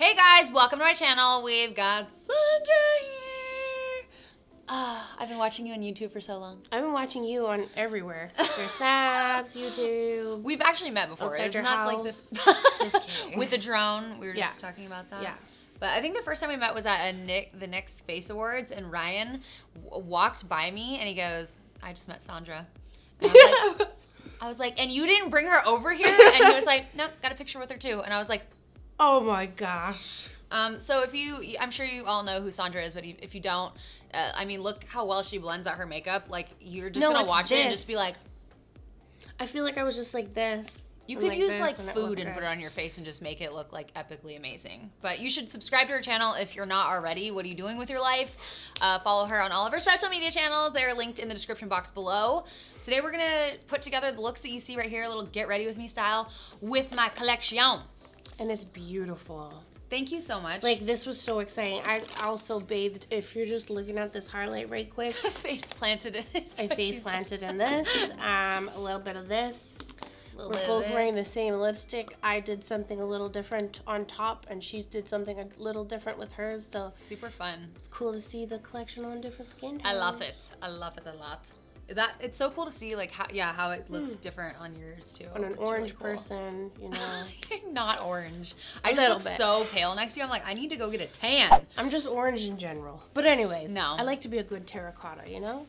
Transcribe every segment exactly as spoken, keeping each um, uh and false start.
Hey guys, welcome to my channel. We've got Sonjdra here. Uh, I've been watching you on YouTube for so long. I've been watching you on everywhere. Your snaps, YouTube. We've actually met before. It's not house. Like this. Just kidding. With the drone, we were yeah. just talking about that. Yeah. But I think the first time we met was at a Nick the Nick Space Awards, and Ryan w walked by me and he goes, "I just met Sonjdra." And I, was like, I was like, "And you didn't bring her over here?" And he was like, "Nope, got a picture with her too." And I was like, "Oh my gosh." Um, so if you, I'm sure you all know who Sonjdra is, but if you don't, uh, I mean, look how well she blends out her makeup. Like, you're just no, gonna watch this. It and just be like, I feel like I was just like this. You could like use like food and put it on your face and just make it look like epically amazing. But you should subscribe to her channel if you're not already. What are you doing with your life? Uh, follow her on all of her social media channels. They're linked in the description box below. Today we're gonna put together the looks that you see right here, a little get ready with me style with my collection. And it's beautiful. Thank you so much. Like, this was so exciting. I also bathed. If you're just looking at this highlight right quick. face planted in this. I face planted in this. Um, a little bit of this. We're both wearing the same lipstick. I did something a little different on top, and she did something a little different with hers. So super fun. It's cool to see the collection on different skin tones. I love it. I love it a lot. That it's so cool to see, like, how, yeah, how it looks mm. different on yours too. On an it's orange really cool. person, you know. Not orange. I a just look bit. so pale next to you. I'm like, I need to go get a tan. I'm just orange in general. But anyways, no. I like to be a good terracotta, you know.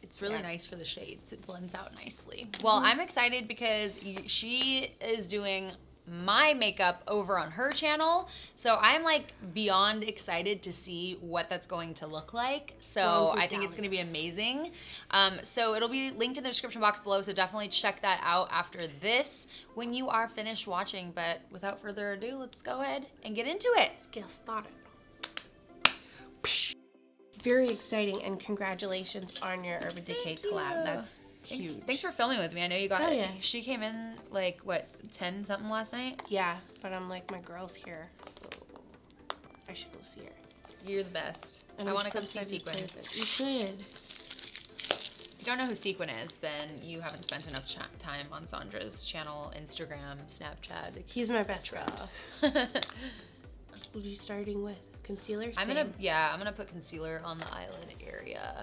It's really yeah. nice for the shades. It blends out nicely. Well, I'm excited because she is doing my makeup over on her channel. So I'm like beyond excited to see what that's going to look like. So I think it's going to be amazing. Um, so it'll be linked in the description box below. So definitely check that out after this when you are finished watching. But without further ado, let's go ahead and get into it. Let's get started. Very exciting, and congratulations on your Urban Decay collab. That's thanks, huge. Thanks for filming with me. I know you got oh, yeah. She came in like, what, ten something last night? Yeah, but I'm like, my girl's here, so I should go see her. You're the best. And I want to come see Sequin. You should. If you don't know who Sequin is, then you haven't spent enough ch time on Sondra's channel, Instagram, Snapchat. He's my best friend. What are you starting with? Concealer? Same. I'm gonna, yeah, I'm gonna put concealer on the eyelid area.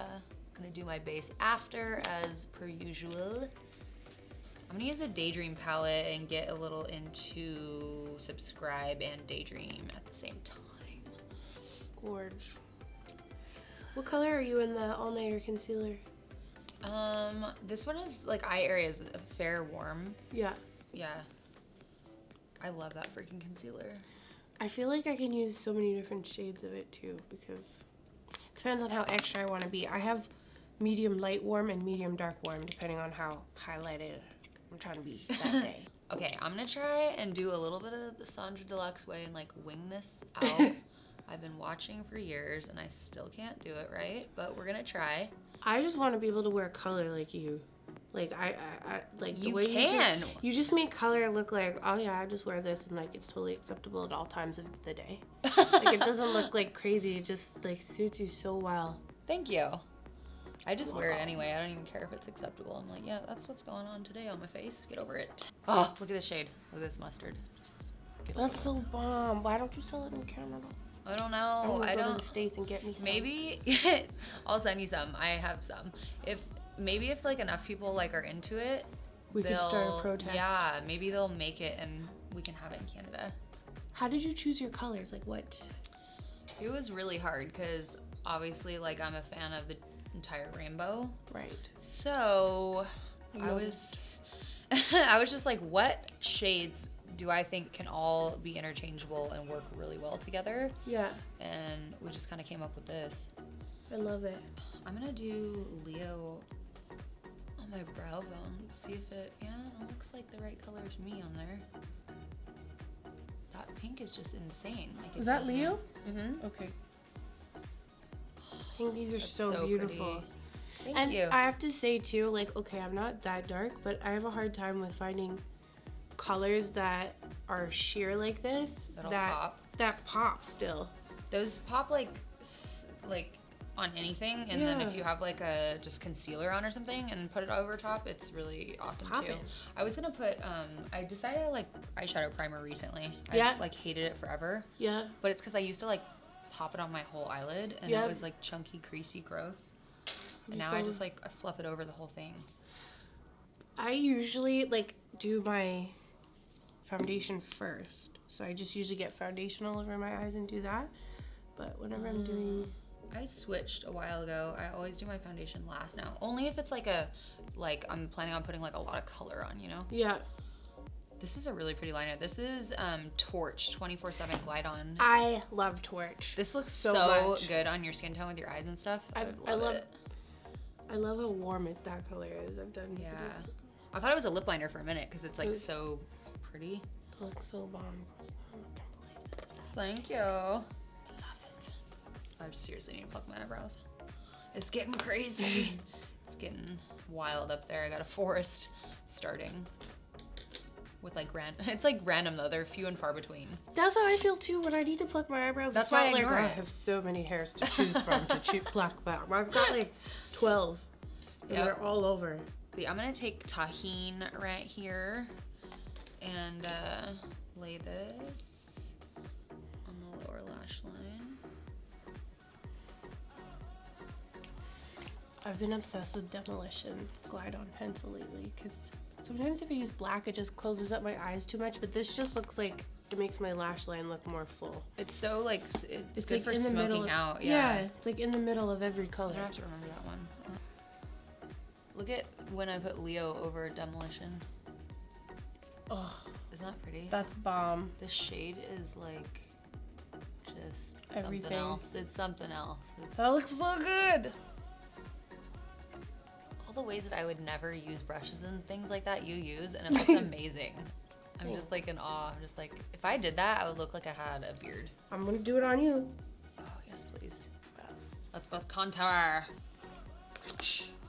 I'm gonna do my base after, as per usual. I'm gonna use the Daydream palette and get a little into Subscribe and Daydream at the same time. Gorge. What color are you in the All Nighter concealer? Um, this one is like eye area is a fair warm. Yeah. Yeah. I love that freaking concealer. I feel like I can use so many different shades of it too, because it depends on how extra I want to be. I have medium light warm and medium dark warm, depending on how highlighted I'm trying to be that day. Okay, I'm gonna try and do a little bit of the Sonjdra Deluxe way and like wing this out. I've been watching for years and I still can't do it right, but we're gonna try. I just want to be able to wear color like you. Like I, I, I like the you way can. You just, you just make color look like, oh yeah, I just wear this and like it's totally acceptable at all times of the day. Like it doesn't look like crazy. It just like suits you so well. Thank you. I just oh, wear it anyway. I don't even care if it's acceptable. I'm like, yeah, that's what's going on today on my face. Get over it. Oh, look at this shade. Look at this mustard. Just get over that's it. So bomb. Why don't you sell it in Canada? I don't know. I, I go don't. Go to the States and get me some. Maybe I'll send you some. I have some. If. Maybe if like enough people like are into it, we could start a protest. Yeah, maybe they'll make it and we can have it in Canada. How did you choose your colors? Like what? It was really hard because obviously like I'm a fan of the entire rainbow. Right. So I, I was, I was just like, what shades do I think can all be interchangeable and work really well together? Yeah. And we just kind of came up with this. I love it. I'm gonna do Leo on my brow bone. Let's see if it, yeah, it looks like the right color to me on there. That pink is just insane. Like, is that Leo? Mm-hmm. Okay. I think these are so, so beautiful. Pretty. Thank and you. And I have to say too, like, okay, I'm not that dark, but I have a hard time with finding colors that are sheer like this. That'll that pop. That pop still. Those pop like, like, on anything, and yeah. then if you have like a just concealer on or something and put it over top, it's really awesome it's too. I was gonna put, um, I decided I like eyeshadow primer recently. Yeah. I like hated it forever. Yeah. But it's because I used to like pop it on my whole eyelid and yeah. it was like chunky, greasy, gross. And now I just like I fluff it over the whole thing. I usually like do my foundation first. So I just usually get foundation all over my eyes and do that. But whenever um, I'm doing... I switched a while ago. I always do my foundation last now. Only if it's like a, like I'm planning on putting like a lot of color on, you know? Yeah. This is a really pretty liner. This is um, Torch twenty-four seven Glide On. I love Torch. This looks so, so good on your skin tone with your eyes and stuff. I, I love, I love it. I love how warm it, that color is. I've done Yeah. It. I thought it was a lip liner for a minute because it's like it's, so pretty. It looks so bomb. I can't believe this is happening. Thank you. I seriously need to pluck my eyebrows. It's getting crazy. It's getting wild up there. I got a forest starting with like random. It's like random though. They're few and far between. That's how I feel too when I need to pluck my eyebrows. That's why I ignore it. I have so many hairs to choose from to choose pluck, but I've got like twelve. Yep. And they're all over. I'm gonna take Tahine right here and uh, lay this on the lower lash line. I've been obsessed with Demolition Glide On pencil lately because sometimes if I use black, it just closes up my eyes too much, but this just looks like it makes my lash line look more full. It's so like, it's, it's good like for smoking of, out. Yeah. yeah, it's like in the middle of every color. I have to remember that one. Look at when I put Leo over Demolition. Oh, isn't that pretty? That's bomb. The shade is like just Everything. something else. It's something else. It's, that looks so good. The ways that I would never use brushes and things like that you use, and it looks amazing. I'm cool. just like in awe. I'm just like, if I did that, I would look like I had a beard. I'm gonna do it on you. Oh, yes, please. Let's both contour.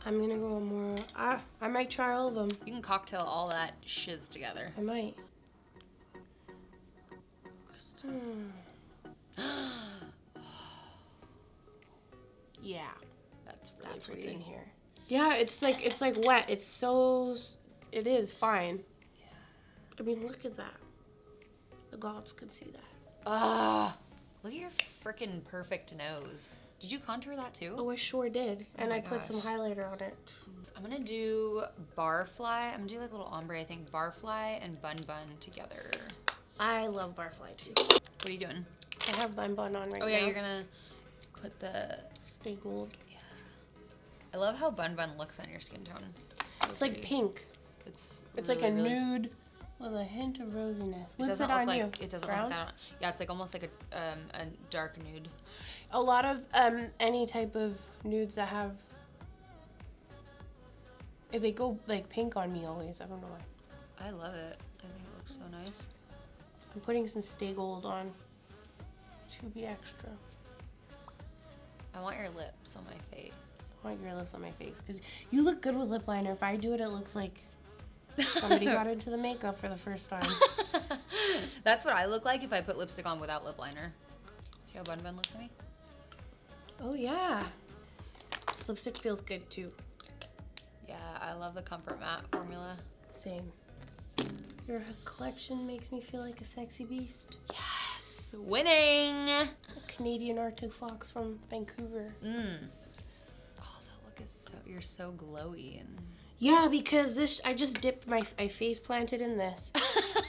I'm gonna go on more. Ah, I might try all of them. You can cocktail all that shiz together. I might. Yeah. That's really That's pretty. what's in here. Yeah, it's like, it's like wet. It's so, it is fine. Yeah. I mean, look at that. The globs could see that. Ah, look at your freaking perfect nose. Did you contour that too? Oh, I sure did. Oh and I gosh. put some highlighter on it. I'm gonna do Barfly. I'm gonna do like a little ombre, I think. Barfly and Bun Bun together. I love Barfly too. What are you doing? I have Bun Bun on right now. Oh yeah, now. You're gonna put the... Stay Gold. I love how Bun Bun looks on your skin tone. So it's pretty. like pink. It's it's really, like a really... nude with a hint of rosiness. What's it doesn't it look on like you? it doesn't Brown? look that. On. Yeah, it's like almost like a um, a dark nude. A lot of um any type of nudes that have if they go like pink on me always. I don't know why. I love it. I think it looks so nice. I'm putting some Stay Gold on to be extra. I want your lips on my face. I want your lips on my face because you look good with lip liner. If I do it, it looks like somebody got into the makeup for the first time. That's what I look like if I put lipstick on without lip liner. See how Bun Bun looks at me? Oh yeah. This lipstick feels good too. Yeah, I love the Comfort Matte formula. Same. Your collection makes me feel like a sexy beast. Yes, winning. A Canadian Arctic fox from Vancouver. Mmm. So, you're so glowy and yeah, because this I just dipped my I face planted in this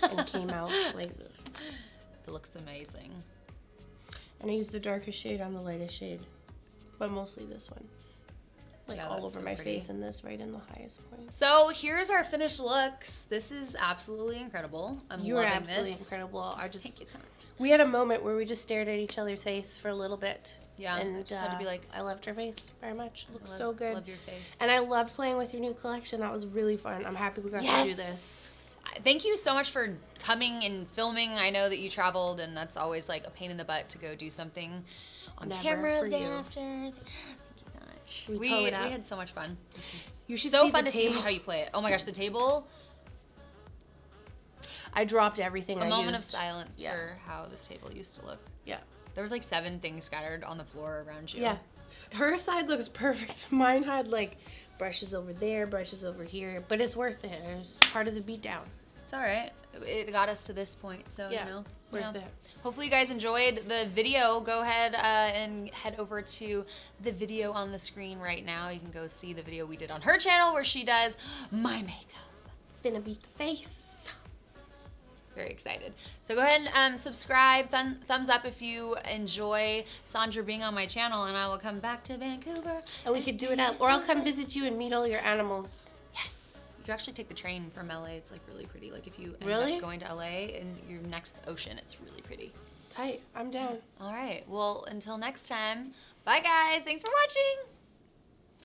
and came out like this. It looks amazing. And I used the darkest shade on the lightest shade, but mostly this one, like yeah, all over so my pretty. face and this right in the highest point. So here's our finished looks. This is absolutely incredible. I'm You're loving absolutely this. incredible. I just Thank you so much. We had a moment where we just stared at each other's face for a little bit. Yeah, and I just uh, had to be like, I loved your face very much. It looks love, so good. Love your face. And I loved playing with your new collection. That was really fun. I'm happy we got yes. to do this. Thank you so much for coming and filming. I know that you traveled, and that's always like a pain in the butt to go do something on Never camera the day you. after. Thank you so much. We, we, we had so much fun. You should so see fun the to table. see how you play it. Oh my gosh, the table. I dropped everything. A I moment used. of silence yeah. for how this table used to look. Yeah. There was like seven things scattered on the floor around you. Yeah. Her side looks perfect. Mine had like brushes over there, brushes over here, but it's worth it. It's part of the beatdown. It's all right. It got us to this point, so yeah, you know, worth you know. it. Hopefully you guys enjoyed the video. Go ahead uh, and head over to the video on the screen right now. You can go see the video we did on her channel where she does my makeup. Finna beat the face. Very excited. So go ahead and um, subscribe, thum thumbs up if you enjoy Sonjdra being on my channel, and I will come back to Vancouver. And we could do it out, or I'll come visit you and meet all your animals. Yes. You can actually take the train from L A. It's like really pretty. Like if you end really? up going to L A and you're next to the ocean, it's really pretty. Tight. I'm down. All right. Well, until next time. Bye guys. Thanks for watching.